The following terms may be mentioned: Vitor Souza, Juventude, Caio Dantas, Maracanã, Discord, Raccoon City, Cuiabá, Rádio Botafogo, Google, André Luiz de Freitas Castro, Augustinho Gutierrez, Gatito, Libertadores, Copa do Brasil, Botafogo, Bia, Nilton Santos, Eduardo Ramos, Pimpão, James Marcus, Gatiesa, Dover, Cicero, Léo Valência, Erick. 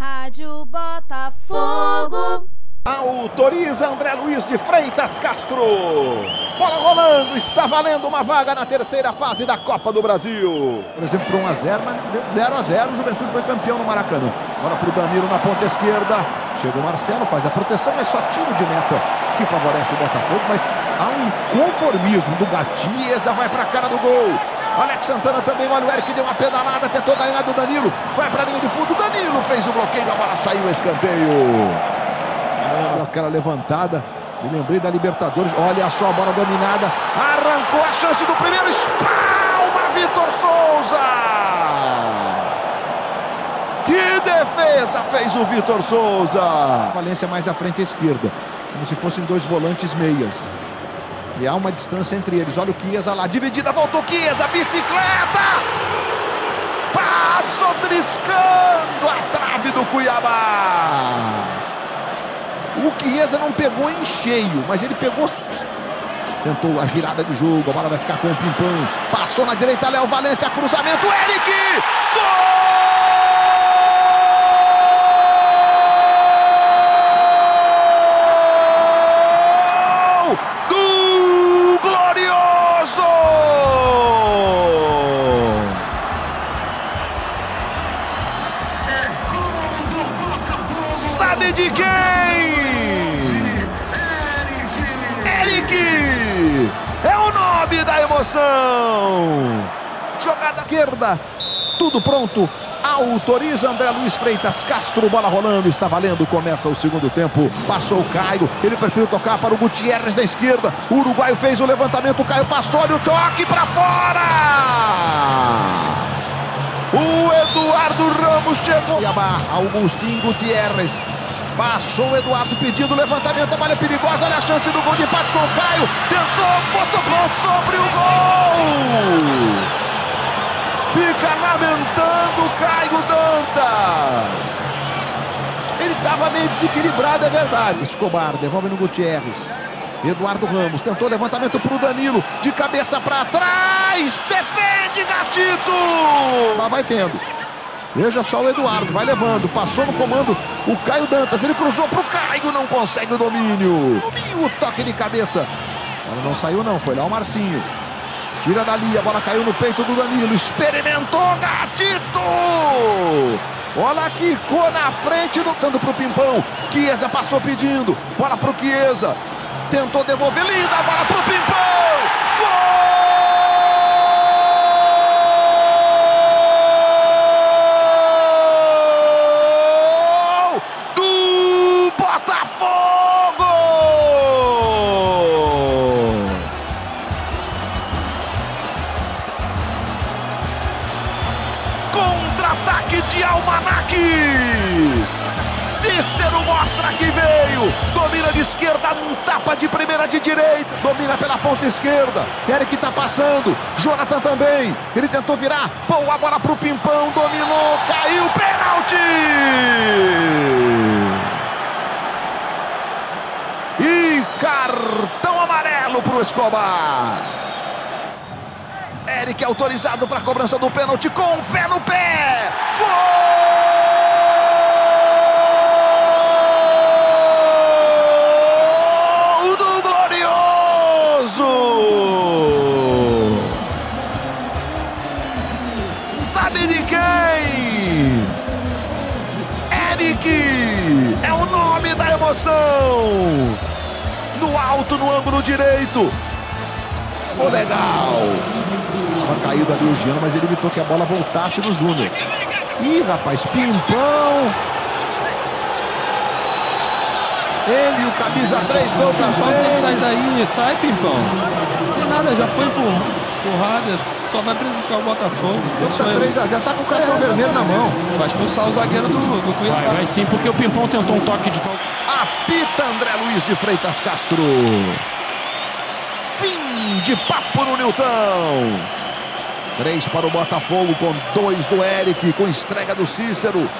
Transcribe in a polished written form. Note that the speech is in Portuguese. Rádio Botafogo. Autoriza André Luiz de Freitas Castro. Bola rolando, está valendo uma vaga na terceira fase da Copa do Brasil. Por exemplo, 1 a 0, mas 0 a 0, Juventude foi campeão no Maracanã. Bola para o Danilo na ponta esquerda. Chega o Marcelo, faz a proteção, é só tiro de meta que favorece o Botafogo, mas há um conformismo do Gatiesa, vai para a cara do gol. Alex Santana também, olha o Erick, deu uma pedalada, tentou ganhar do Danilo, vai para a linha de fundo, Danilo fez o bloqueio, a bola saiu, escanteio. Aquela levantada, me lembrei da Libertadores, olha só a bola dominada, arrancou a chance do primeiro, espalma Vitor Souza! Que defesa fez o Vitor Souza! Valência mais à frente à esquerda, como se fossem dois volantes meias, e há uma distância entre eles, olha o Chiesa lá, dividida, voltou Chiesa, bicicleta! Passou triscando a trave do Cuiabá! O Chiesa não pegou em cheio, mas ele pegou, tentou a virada de jogo, a bola vai ficar com o Pimpão, passou na direita, Léo Valência, cruzamento, Erick, gol do Glorioso! Sabe de quem? É o nome da emoção. Jogada esquerda, tudo pronto, autoriza André Luiz Freitas Castro, bola rolando, está valendo, começa o segundo tempo, passou o Caio, ele preferiu tocar para o Gutierrez da esquerda, o uruguaio fez o levantamento, o Caio passou, olha o choque para fora! O Eduardo Ramos chegou, e a barra, Augustinho Gutierrez. Passou o Eduardo pedindo levantamento, a bola é perigosa, olha a chance do gol de empate com o Caio, tentou, botou pronto sobre o gol! Fica lamentando o Caio Dantas! Ele estava meio desequilibrado, é verdade. Escobar devolve no Gutierrez, Eduardo Ramos tentou levantamento para o Danilo, de cabeça para trás, defende Gatito! Lá vai tendo. Veja só o Eduardo, vai levando, passou no comando o Caio Dantas, ele cruzou pro Caio, não consegue o domínio. O toque de cabeça, ela não saiu não, foi lá o Marcinho. Tira dali, a bola caiu no peito do Danilo, experimentou Gatito! Bola quicou na frente, lançando pro Pimpão, Chiesa passou pedindo, bola pro Chiesa, tentou devolver, linda, a bola pro Pimpão! Gol! Ataque de Almanac, Cícero mostra que veio, domina de esquerda, num tapa de primeira de direita, domina pela ponta esquerda, Erick tá passando, Jonathan também, ele tentou virar, boa bola pro Pimpão, dominou, caiu, pênalti! E cartão amarelo pro Escobar. Erick é autorizado para a cobrança do pênalti com o pé no pé. Gol do Glorioso! Sabe de quem? Erick é o nome da emoção. No alto, no ângulo direito. Oh, legal! Tava caído ali o Giano, mas ele evitou que a bola voltasse no Júnior. Ih, rapaz, Pimpão! Ele, o camisa 3, gol pra frente. Sai daí, sai, Pimpão. Que nada, já foi empurrada, só vai prejudicar o Botafogo. Já tá com o cartão vermelho na mão. Vai expulsar o zagueiro do Cuiabá. Vai sim, porque o Pimpão tentou um toque de... Apita André Luiz de Freitas Castro. Fim de papo no Nilton. 3 para o Botafogo com 2 do Erick, com entrega do Cícero.